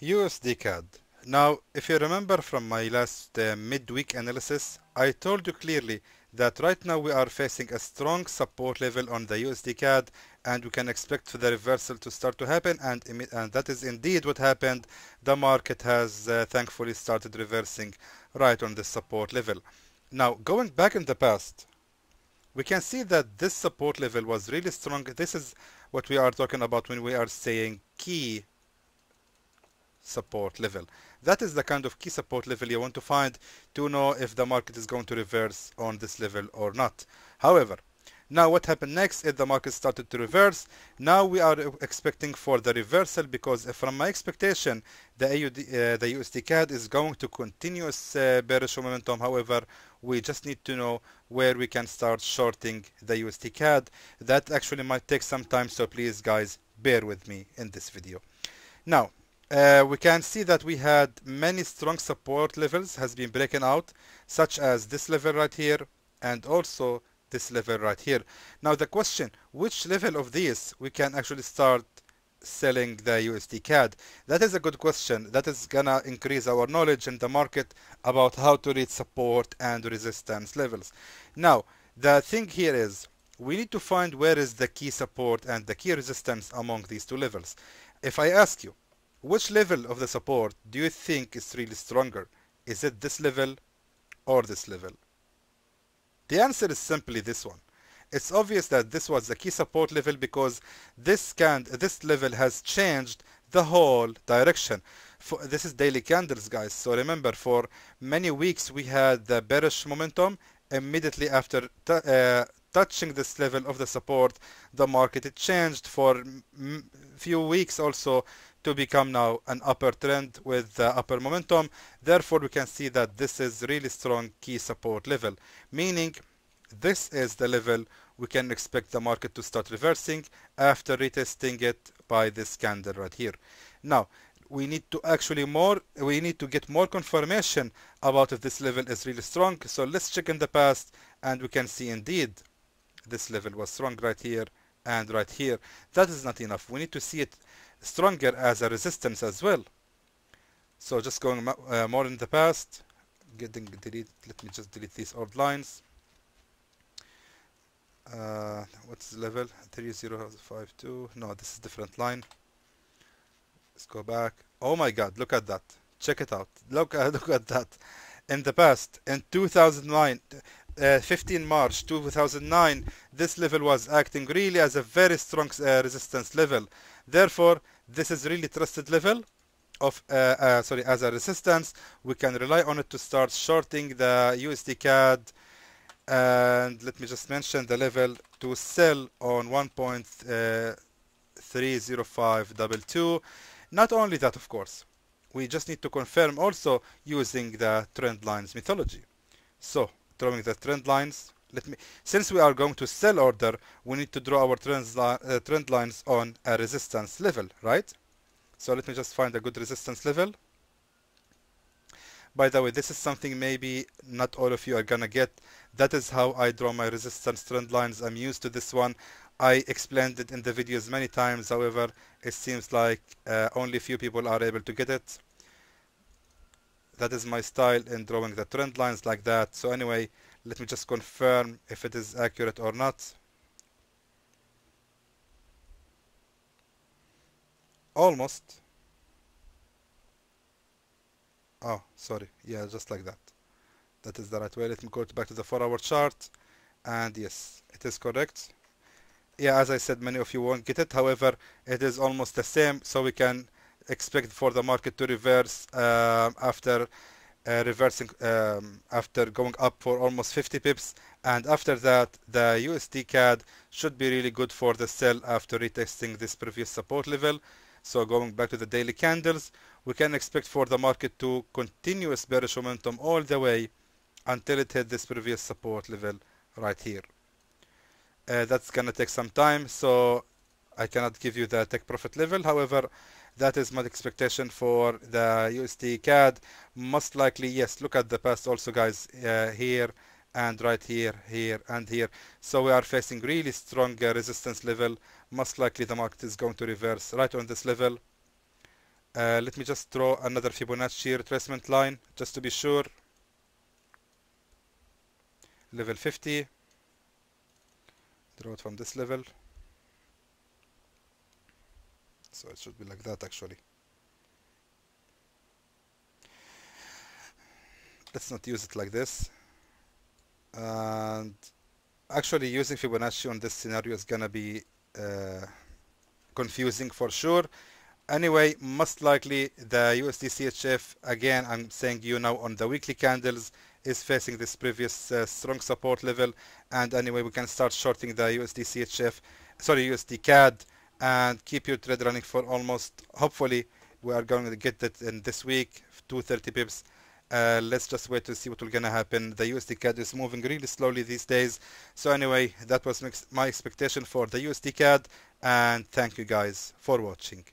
USDCAD. Now, if you remember from my last midweek analysis, I told you clearly that right now we are facing a strong support level on the USDCAD, and we can expect for the reversal to start to happen, and that is indeed what happened. The market has thankfully started reversing right on this support level. Now, going back in the past, we can see that this support level was really strong. This is what we are talking about when we are saying key support level. That is the kind of key support level you want to find to know if the market is going to reverse on this level or not. However, now what happened next is the market started to reverse. Now we are expecting for the reversal, because from my expectation, the USDCAD is going to continue its bearish momentum. However, we just need to know where we can start shorting the USDCAD. That actually might take some time, so please guys, bear with me in this video. Now, we can see that we had many strong support levels has been broken out, such as this level right here and also this level right here. Now the question, which level of these we can actually start selling the USDCAD? That is a good question. That is gonna increase our knowledge in the market about how to read support and resistance levels. Now the thing here is we need to find where is the key support and the key resistance among these two levels. If I ask you, which level of the support do you think is really stronger? Is it this level or this level? The answer is simply this one. It's obvious that this was the key support level because this level has changed the whole direction. This is daily candles, guys. So remember, for many weeks we had the bearish momentum. Immediately after touching this level of the support, the market changed for few weeks also to become now an upper trend with upper momentum. Therefore, we can see that this is really strong key support level, meaning this is the level we can expect the market to start reversing after retesting it by this candle right here. Now, we need to get more confirmation about if this level is really strong. So let's check in the past, and we can see indeed this level was strong right here and right here. That is not enough. We need to see it stronger as a resistance as well. So just going more in the past, let me just delete these old lines. What's the level? 3052. No, this is different line. Let's go back. Oh my god, look at that. Check it out. Look at that. In the past, in 2009, 15 March 2009, this level was acting really as a very strong resistance level. Therefore, this is really trusted level of as a resistance. We can rely on it to start shorting the USDCAD. And let me just mention the level to sell on 1.30522. Not only that, of course, we just need to confirm also using the trend lines methodology. So drawing the trend lines, since we are going to sell order, we need to draw our trend lines on a resistance level, right? So let me just find a good resistance level. By the way, this is something maybe not all of you are gonna get. That is how I draw my resistance trend lines. I'm used to this one. I explained it in the videos many times. However, it seems like only few people are able to get it. That is my style in drawing the trend lines like that. So anyway, let me just confirm if it is accurate or not. Almost. Oh, sorry. Yeah, just like that. That is the right way. Let me go back to the 4-hour chart. And yes, it is correct. Yeah, as I said, many of you won't get it. However, it is almost the same. So we can expect for the market to reverse after going up for almost 50 pips, and after that the USDCAD should be really good for the sell after retesting this previous support level. So going back to the daily candles, we can expect for the market to continuous bearish momentum all the way until it hit this previous support level right here. That's gonna take some time, so I cannot give you the take profit level. However, that is my expectation for the USDCAD. Most likely, yes, look at the past also, guys, here and right here, here and here. So we are facing really strong resistance level. Most likely the market is going to reverse right on this level. Let me just draw another Fibonacci retracement line just to be sure. Level 50. Draw it from this level. So it should be like that actually. Let's not use it like this. And actually using Fibonacci on this scenario is gonna be confusing for sure. Anyway, most likely the USDCHF, again I'm saying you now on the weekly candles, is facing this previous strong support level, and anyway we can start shorting the USDCHF, sorry USDCAD, and keep your trade running for almost, hopefully we are going to get that in this week, 230 pips. Let's just wait to see what will gonna happen. The USDCAD is moving really slowly these days. So anyway, that was my expectation for the USDCAD, and thank you guys for watching.